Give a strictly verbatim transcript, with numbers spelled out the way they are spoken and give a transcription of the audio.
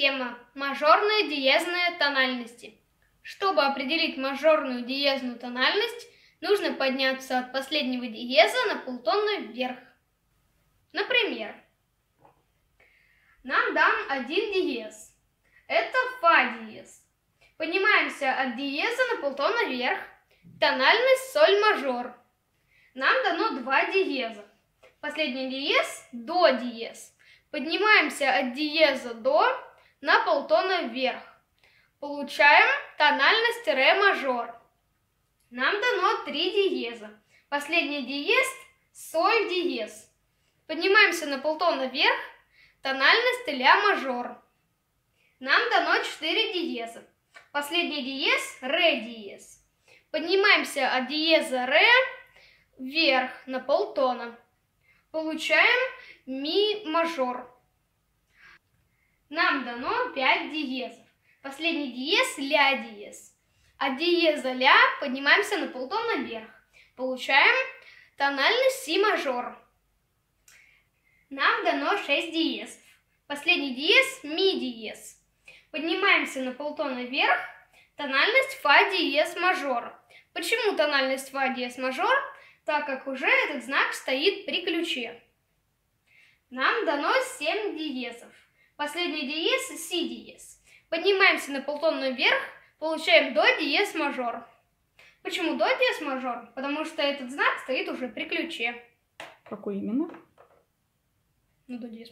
Тема мажорные диезные тональности. Чтобы определить мажорную диезную тональность, нужно подняться от последнего диеза на полтона вверх. Например, нам дан один диез. Это фа диез. Поднимаемся от диеза на полтона вверх. Тональность соль мажор. Нам дано два диеза. Последний диез – до диез. Поднимаемся от диеза до на полтона вверх. Получаем тональность ре мажор. Нам дано три диеза. Последний диез – соль диез. Поднимаемся на полтона вверх. Тональность ля мажор. Нам дано четыре диеза. Последний диез – ре диез. Поднимаемся от диеза ре вверх на полтона. Получаем ми мажор. Нам дано пять диезов. Последний диез – ля диез. От диеза ля поднимаемся на полтона вверх. Получаем тональность си мажор. Нам дано шесть диезов. Последний диез – ми диез. Поднимаемся на полтона вверх. Тональность фа диез мажор. Почему тональность фа диез мажор? Так как уже этот знак стоит при ключе. Нам дано семь диезов. Последний диез – си диез. Поднимаемся на полтонную вверх, получаем до диез мажор. Почему до диез мажор? Потому что этот знак стоит уже при ключе. Какой именно? Ну, до диез.